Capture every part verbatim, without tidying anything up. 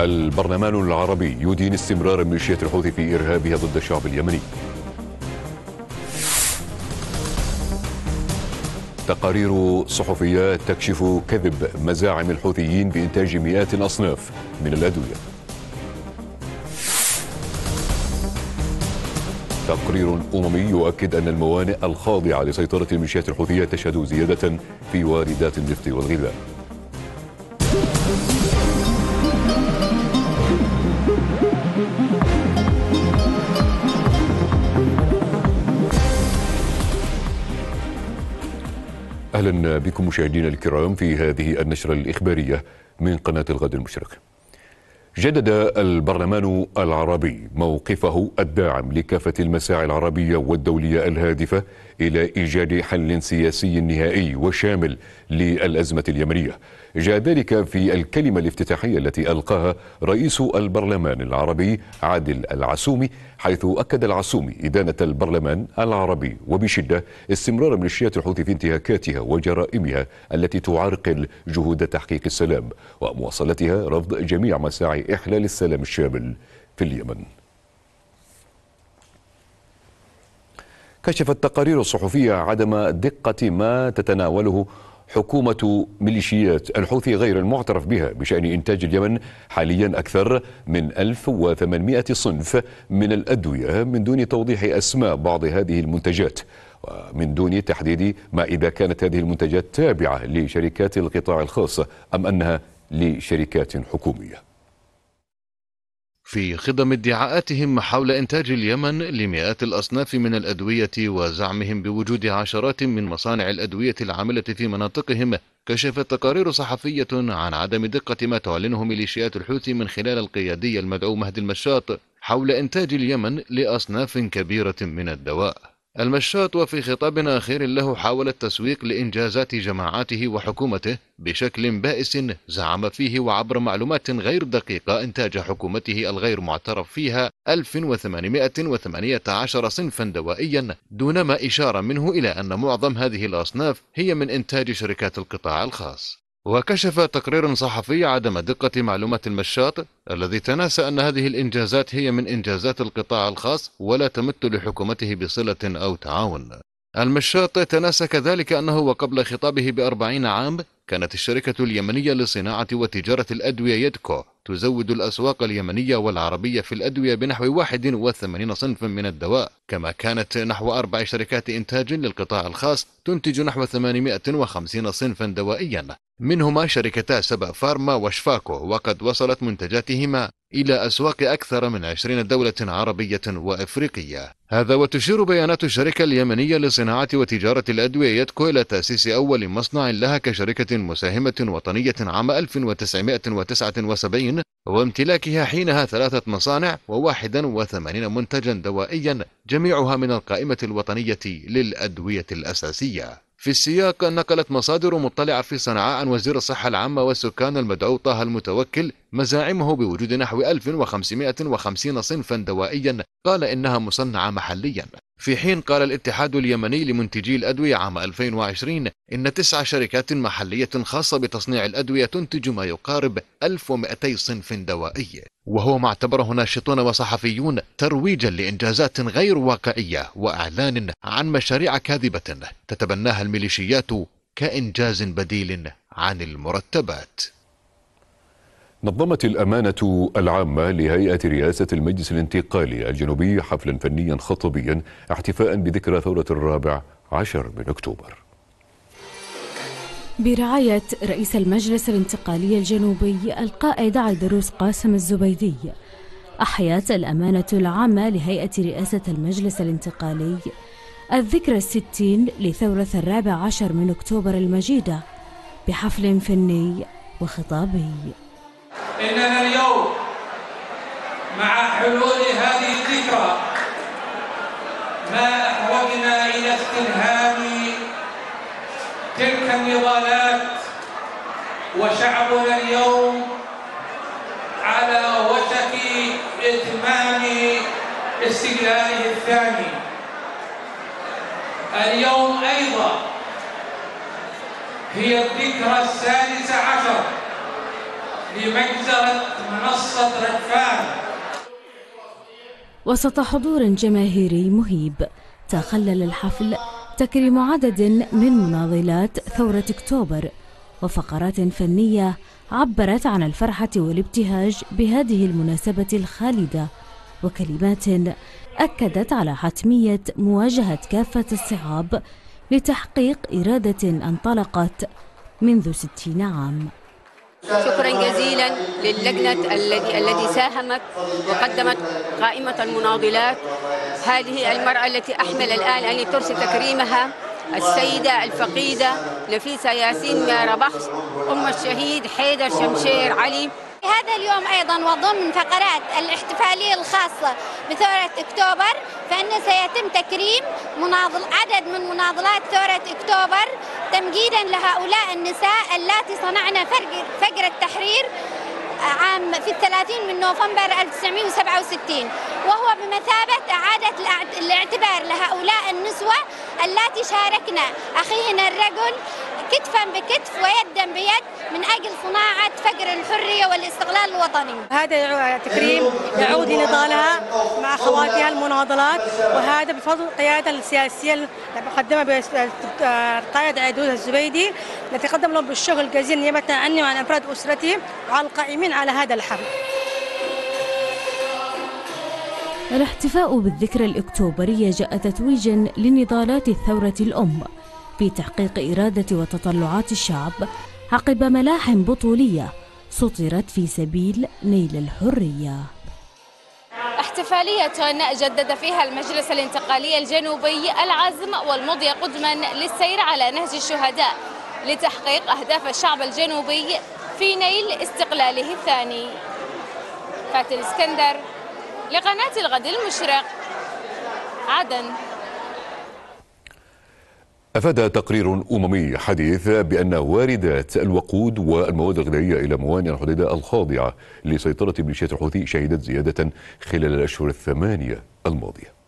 البرلمان العربي يدين استمرار ميليشيات الحوثي في إرهابها ضد الشعب اليمني. تقارير صحفية تكشف كذب مزاعم الحوثيين بإنتاج مئات الأصناف من الأدوية. تقرير أممي يؤكد أن الموانئ الخاضعة لسيطرة الميليشيات الحوثية تشهد زيادة في واردات النفط والغذاء. أهلا بكم مشاهدينا الكرام في هذه النشرة الإخبارية من قناة الغد المشرق. جدد البرلمان العربي موقفه الداعم لكافة المساعي العربية والدولية الهادفة إلى إيجاد حل سياسي نهائي وشامل للأزمة اليمنية. جاء ذلك في الكلمة الافتتاحية التي ألقاها رئيس البرلمان العربي عادل العسومي، حيث أكد العسومي إدانة البرلمان العربي وبشدة استمرار ميليشيات الحوثي في انتهاكاتها وجرائمها التي تعرقل جهود تحقيق السلام ومواصلتها رفض جميع مساعي إحلال السلام الشامل في اليمن. كشفت التقارير الصحفية عدم دقة ما تتناوله حكومة ميليشيات الحوثي غير المعترف بها بشأن إنتاج اليمن حاليا أكثر من ألف وثمانمئة صنف من الأدوية من دون توضيح أسماء بعض هذه المنتجات، ومن دون تحديد ما إذا كانت هذه المنتجات تابعة لشركات القطاع الخاص أم أنها لشركات حكومية. في خضم ادعاءاتهم حول إنتاج اليمن لمئات الأصناف من الأدوية وزعمهم بوجود عشرات من مصانع الأدوية العاملة في مناطقهم، كشفت تقارير صحفية عن عدم دقة ما تعلنه ميليشيات الحوثي من خلال القيادي المدعو مهدي المشاط حول إنتاج اليمن لأصناف كبيرة من الدواء. المشاط وفي خطاب أخير له حاول التسويق لإنجازات جماعاته وحكومته بشكل بائس زعم فيه وعبر معلومات غير دقيقة إنتاج حكومته الغير معترف فيها ألف وثمانمئة وثمانية عشر صنفا دوائيا، دونما إشارة منه إلى أن معظم هذه الأصناف هي من إنتاج شركات القطاع الخاص. وكشف تقرير صحفي عدم دقة معلومات المشاط الذي تناسى أن هذه الإنجازات هي من إنجازات القطاع الخاص ولا تمت لحكومته بصلة أو تعاون. المشاط تناسى كذلك أنه وقبل خطابه بأربعين عام كانت الشركة اليمنية لصناعة وتجارة الأدوية يدكو تزود الأسواق اليمنية والعربية في الأدوية بنحو واحد وثمانين صنفا من الدواء، كما كانت نحو أربع شركات إنتاج للقطاع الخاص تنتج نحو ثمانمئة وخمسين صنفا دوائيا، منهما شركتا سبأ فارما وشفاكو، وقد وصلت منتجاتهما إلى أسواق أكثر من عشرين دولة عربية وإفريقية. هذا وتشير بيانات الشركة اليمنية لصناعة وتجارة الأدوية يدكو إلى تأسيس أول مصنع لها كشركة مساهمة وطنية عام ألف وتسعمئة وتسعة وسبعين وامتلاكها حينها ثلاثة مصانع وواحدا وثمانين منتجا دوائيا جميعها من القائمة الوطنية للأدوية الأساسية. في السياق نقلت مصادر مطلعة في صنعاء عن وزير الصحة العامة والسكان المدعو طه المتوكل مزاعمه بوجود نحو ألف وخمسمئة وخمسين صنفا دوائيا قال إنها مصنعة محليا، في حين قال الاتحاد اليمني لمنتجي الأدوية عام ألفين وعشرين إن تسع شركات محلية خاصة بتصنيع الأدوية تنتج ما يقارب ألف ومئتين صنف دوائي، وهو ما اعتبره ناشطون وصحفيون ترويجا لإنجازات غير واقعية وإعلان عن مشاريع كاذبة تتبناها الميليشيات كإنجاز بديل عن المرتبات. نظمت الأمانة العامة لهيئة رئاسة المجلس الانتقالي الجنوبي حفلا فنيا خطبيا احتفاء بذكرى ثورة الرابع عشر من أكتوبر. برعاية رئيس المجلس الانتقالي الجنوبي القائد عيدروس قاسم الزبيدي، أحيت الأمانة العامة لهيئة رئاسة المجلس الانتقالي الذكرى الستين لثورة الرابع عشر من أكتوبر المجيدة بحفل فني وخطابي. إننا اليوم مع حلول هذه الذكرى ما أحوجنا إلى استلهام تلك النضالات، وشعبنا اليوم على وشك إتمام استقلاله الثاني. اليوم أيضا هي الذكرى السادسة عشر بمجزرة منصة رجفان. وسط حضور جماهيري مهيب تخلل الحفل تكريم عدد من مناضلات ثورة أكتوبر وفقرات فنية عبرت عن الفرحة والابتهاج بهذه المناسبة الخالدة، وكلمات أكدت على حتمية مواجهة كافة الصعاب لتحقيق إرادة انطلقت منذ ستين عام. شكرا جزيلا للجنة التي ساهمت وقدمت قائمة المناضلات. هذه المرأة التي أحمل الآن أن ترسل تكريمها السيدة الفقيدة نفيسة ياسين ماربخ أم الشهيد حيدر شمشير علي. هذا اليوم أيضا وضمن فقرات الاحتفالية الخاصة بثورة أكتوبر فإنه سيتم تكريم مناضل عدد من مناضلات ثورة أكتوبر تمجيدا لهؤلاء النساء اللاتي صنعن فجر التحرير عام في الثلاثين من نوفمبر ألف وتسعمئة وسبعة وستين، وهو بمثابة إعادة الاعتبار لهؤلاء النسوة اللاتي شاركنا أخيهن الرجل كتفا بكتف ويدا بيد من أجل صناعة فجر الحرية والاستقلال الوطني. هذا تكريم يعود لنضالها مع خواتها المناضلات، وهذا بفضل القيادة السياسية المقدمة بالقائد عيدروس قاسم الزبيدي التي قدم لهم بالشكر الجزيل نيابة عني وعن أفراد أسرتي وعن القائمين على هذا الحفل. الاحتفاء بالذكرى الأكتوبرية جاء تتويجا لنضالات الثورة الأم في تحقيق إرادة وتطلعات الشعب عقب ملاحم بطولية سطرت في سبيل نيل الحرية. احتفالية جدد فيها المجلس الانتقالي الجنوبي العزم والمضي قدما للسير على نهج الشهداء لتحقيق أهداف الشعب الجنوبي في نيل استقلاله الثاني. فاتن اسكندر لقناة الغد المشرق، عدن. أفاد تقرير أممي حديث بأن واردات الوقود والمواد الغذائية إلى موانئ الحديدة الخاضعة لسيطرة ميليشيات الحوثي شهدت زيادة خلال الأشهر الثمانية الماضية.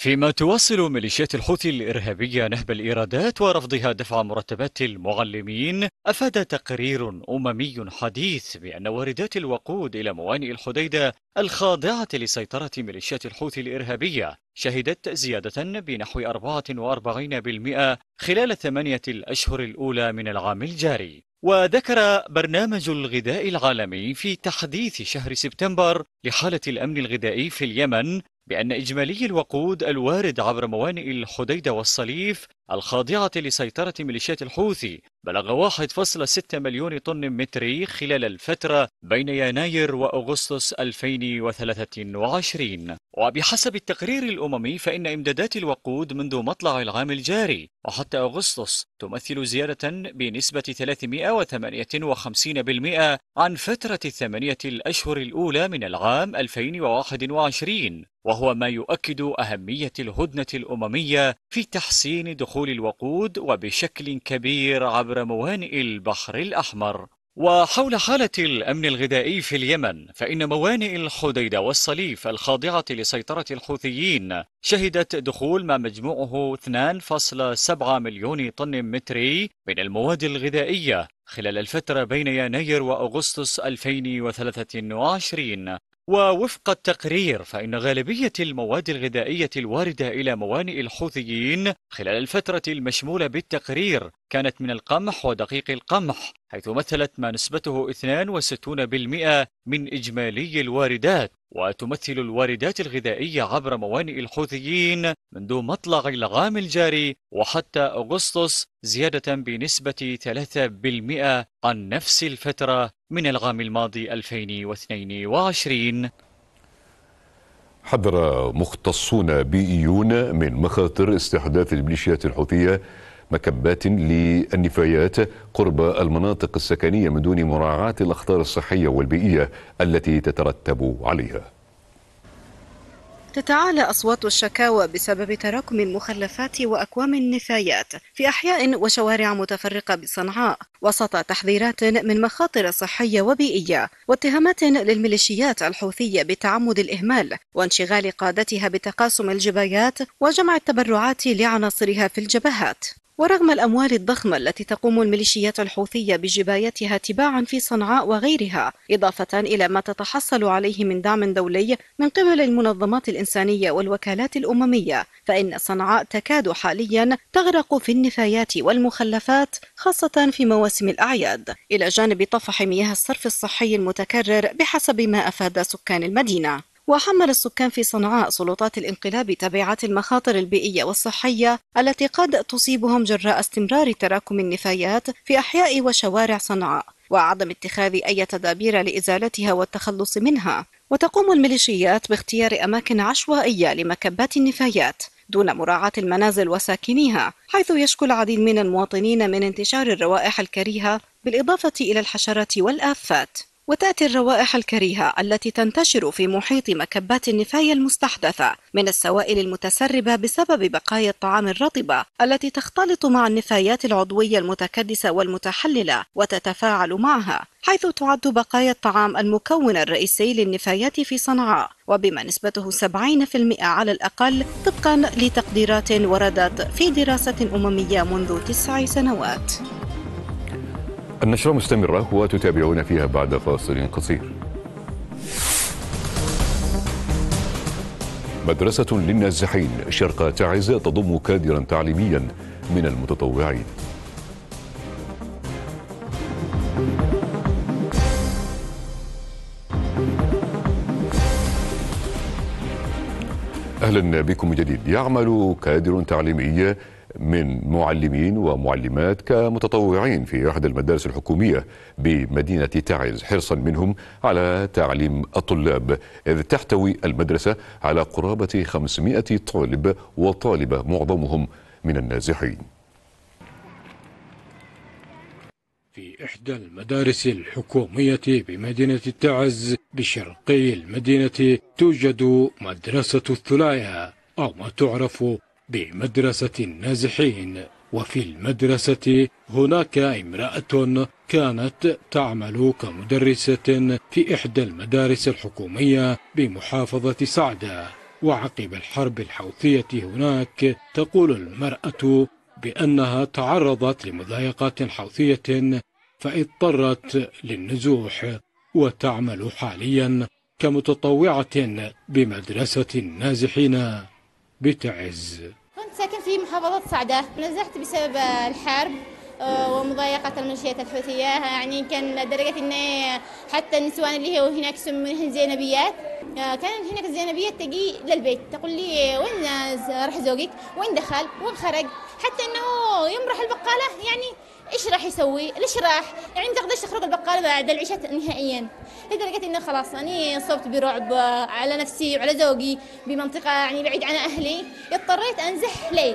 فيما تواصل ميليشيات الحوثي الإرهابية نهب الإيرادات ورفضها دفع مرتبات المعلمين، أفاد تقرير أممي حديث بأن واردات الوقود إلى موانئ الحديدة الخاضعة لسيطرة ميليشيات الحوثي الإرهابية شهدت زيادة بنحو أربعة وأربعين بالمئة خلال الثمانية الأشهر الأولى من العام الجاري. وذكر برنامج الغذاء العالمي في تحديث شهر سبتمبر لحالة الأمن الغذائي في اليمن بأن إجمالي الوقود الوارد عبر موانئ الحديدة والصليف الخاضعة لسيطرة ميليشيات الحوثي بلغ واحد فاصلة ستة مليون طن متري خلال الفترة بين يناير وأغسطس ألفين وثلاثة وعشرين. وبحسب التقرير الأممي فإن إمدادات الوقود منذ مطلع العام الجاري وحتى أغسطس تمثل زيادة بنسبة ثلاثمئة وثمانية وخمسين بالمئة عن فترة الثمانية الأشهر الأولى من العام ألفين وواحد وعشرين، وهو ما يؤكد أهمية الهدنة الأممية في تحسين دخول الوقود وبشكل كبير عبر موانئ البحر الأحمر. وحول حالة الأمن الغذائي في اليمن فإن موانئ الحديدة والصليف الخاضعة لسيطرة الحوثيين شهدت دخول ما مجموعه اثنين فاصلة سبعة مليون طن متري من المواد الغذائية خلال الفترة بين يناير وأغسطس ألفين وثلاثة وعشرين. ووفق التقرير فإن غالبية المواد الغذائية الواردة إلى موانئ الحوثيين خلال الفترة المشمولة بالتقرير كانت من القمح ودقيق القمح، حيث مثلت ما نسبته اثنين وستين بالمئة من إجمالي الواردات. وتمثل الواردات الغذائية عبر موانئ الحوثيين منذ مطلع العام الجاري وحتى أغسطس زيادة بنسبة ثلاثة بالمئة عن نفس الفترة من العام الماضي ألفين واثنين وعشرين. حذر مختصون بيئيون من مخاطر استحداث الميليشيات الحوثية مكبات للنفايات قرب المناطق السكنية من دون مراعاة الأخطار الصحية والبيئية التي تترتب عليها. تتعالى أصوات الشكاوى بسبب تراكم المخلفات وأكوام النفايات في أحياء وشوارع متفرقة بصنعاء، وسط تحذيرات من مخاطر صحية وبيئية واتهامات للميليشيات الحوثية بتعمد الإهمال وانشغال قادتها بتقاسم الجبايات وجمع التبرعات لعناصرها في الجبهات. ورغم الأموال الضخمة التي تقوم الميليشيات الحوثية بجبايتها تباعا في صنعاء وغيرها، إضافة إلى ما تتحصل عليه من دعم دولي من قبل المنظمات الإنسانية والوكالات الأممية، فإن صنعاء تكاد حاليا تغرق في النفايات والمخلفات خاصة في مواسم الأعياد، إلى جانب طفح مياه الصرف الصحي المتكرر بحسب ما أفاد سكان المدينة. وحمل السكان في صنعاء سلطات الانقلاب تبعات المخاطر البيئية والصحية التي قد تصيبهم جراء استمرار تراكم النفايات في أحياء وشوارع صنعاء وعدم اتخاذ أي تدابير لإزالتها والتخلص منها. وتقوم الميليشيات باختيار أماكن عشوائية لمكبات النفايات دون مراعاة المنازل وساكنيها، حيث يشكو العديد من المواطنين من انتشار الروائح الكريهة بالإضافة إلى الحشرات والآفات. وتأتي الروائح الكريهة التي تنتشر في محيط مكبات النفاية المستحدثة من السوائل المتسربة بسبب بقايا الطعام الرطبة التي تختلط مع النفايات العضوية المتكدسة والمتحللة وتتفاعل معها، حيث تعد بقايا الطعام المكون الرئيسي للنفايات في صنعاء، وبما نسبته سبعين بالمئة على الأقل طبقا لتقديرات وردت في دراسة أممية منذ تسع سنوات. النشرة مستمرة وتتابعون فيها بعد فاصل قصير. مدرسة للنازحين شرق تعز تضم كادرا تعليميا من المتطوعين. أهلا بكم من جديد. يعمل كادر تعليمي من معلمين ومعلمات كمتطوعين في إحدى المدارس الحكومية بمدينة تعز حرصا منهم على تعليم الطلاب، إذ تحتوي المدرسة على قرابة خمسمائة طالب وطالبة معظمهم من النازحين. في إحدى المدارس الحكومية بمدينة تعز بشرقي المدينة توجد مدرسة الثلايا أو ما تعرف بمدرسة النازحين، وفي المدرسة هناك امرأة كانت تعمل كمدرسة في إحدى المدارس الحكومية بمحافظة صعدة، وعقب الحرب الحوثية هناك تقول المرأة بأنها تعرضت لمضايقات حوثية فاضطرت للنزوح، وتعمل حاليا كمتطوعة بمدرسة النازحين بتعز. كنت ساكن في محافظة صعدة، نزحت بسبب الحرب ومضايقة الميليشيات الحوثية، يعني كان لدرجة أن حتى النسوان اللي هو هناك يسمونهن زينبيات، كان هناك الزينبيات تجي للبيت تقول لي وين راح زوجك؟ وين دخل؟ وين خرج؟ حتى أنه يوم راح البقالة يعني إيش راح يسوي؟ ليش راح؟ يعني ما تقدرش تخرج البقالة بعد العشاء نهائيا، لدرجة أنه خلاص أنا صبت برعب على نفسي وعلى زوجي بمنطقة يعني بعيد عن أهلي، اضطريت أنزح ليل.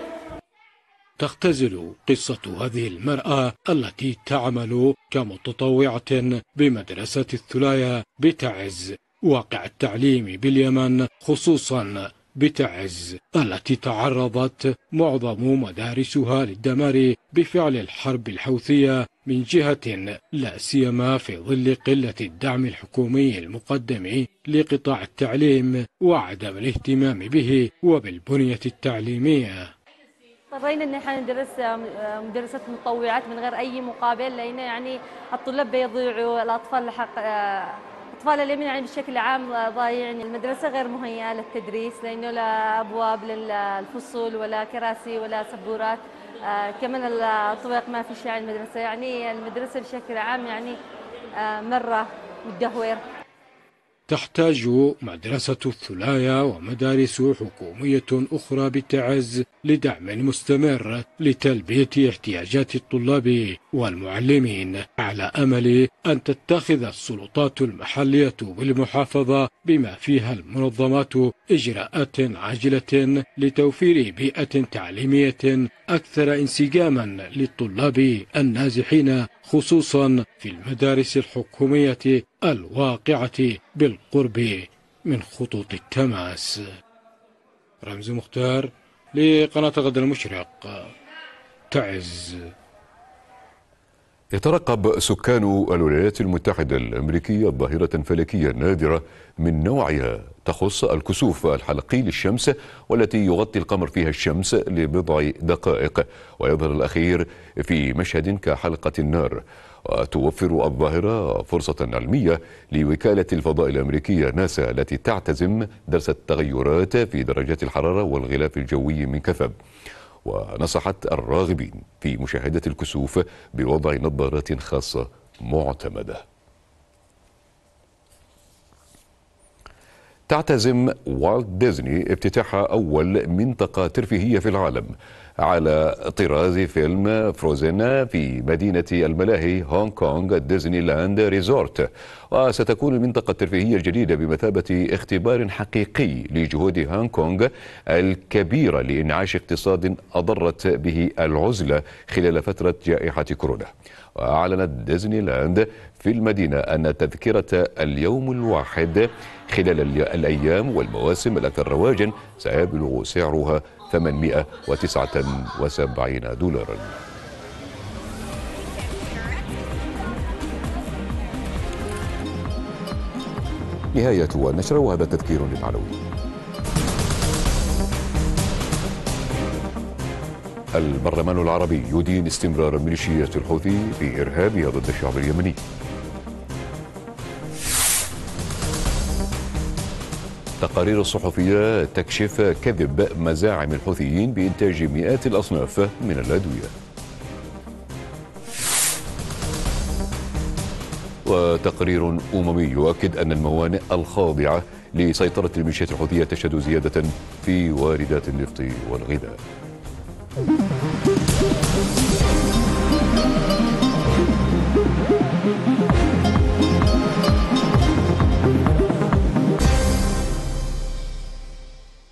تختزل قصة هذه المرأة التي تعمل كمتطوعة بمدرسة الثلايا بتعز واقع التعليم باليمن، خصوصا بتعز التي تعرضت معظم مدارسها للدمار بفعل الحرب الحوثية من جهة، لا سيما في ظل قلة الدعم الحكومي المقدم لقطاع التعليم وعدم الاهتمام به وبالبنية التعليمية. اضطرينا ان احنا ندرس مدرسات متطوعات من غير اي مقابل، لان يعني الطلاب بيضيعوا، الاطفال حق اطفال اليمن يعني بشكل عام ضايعين. المدرسه غير مهيئه للتدريس، لانه لا ابواب للفصول ولا كراسي ولا سبورات، كمان الطرق ما في شيء. المدرسه يعني المدرسه بشكل عام يعني مره متدهوره. تحتاج مدرسة الثلايا ومدارس حكومية أخرى بتعز لدعم مستمر لتلبية احتياجات الطلاب والمعلمين، على أمل أن تتخذ السلطات المحلية بالمحافظة بما فيها المنظمات إجراءات عاجلة لتوفير بيئة تعليمية أكثر انسجاما للطلاب النازحين، خصوصا في المدارس الحكومية الواقعة بالقرب من خطوط التماس. رمز مختار لقناة الغد المشرق، تعز. يترقب سكان الولايات المتحدة الأمريكية ظاهرة فلكية نادرة من نوعها تخص الكسوف الحلقي للشمس، والتي يغطي القمر فيها الشمس لبضع دقائق، ويظهر الأخير في مشهد كحلقة النار. وتوفر الظاهرة فرصة علمية لوكالة الفضاء الأمريكية ناسا التي تعتزم درس التغيرات في درجات الحرارة والغلاف الجوي من كثب. ونصحت الراغبين في مشاهدة الكسوف بوضع نظارات خاصة معتمدة. تعتزم والت ديزني افتتاح أول منطقة ترفيهية في العالم على طراز فيلم فروزن في مدينة الملاهي هونغ كونغ ديزني لاند ريزورت، وستكون المنطقة الترفيهية الجديدة بمثابة اختبار حقيقي لجهود هونغ كونغ الكبيرة لإنعاش اقتصاد أضرت به العزلة خلال فترة جائحة كورونا. وأعلنت ديزني لاند في المدينة أن تذكرة اليوم الواحد خلال الأيام والمواسم الأكثر رواجا سيبلغ سعرها ثمانمئة وتسعة وسبعين دولاراً. نهاية النشرة، وهذا تذكير للعناوين. البرلمان العربي يدين استمرار ميليشيات الحوثي في إرهابها ضد الشعب اليمني. تقارير صحفية تكشف كذب مزاعم الحوثيين بإنتاج مئات الأصناف من الأدوية. وتقرير أممي يؤكد أن الموانئ الخاضعة لسيطرة الميليشيات الحوثية تشهد زيادة في واردات النفط والغذاء.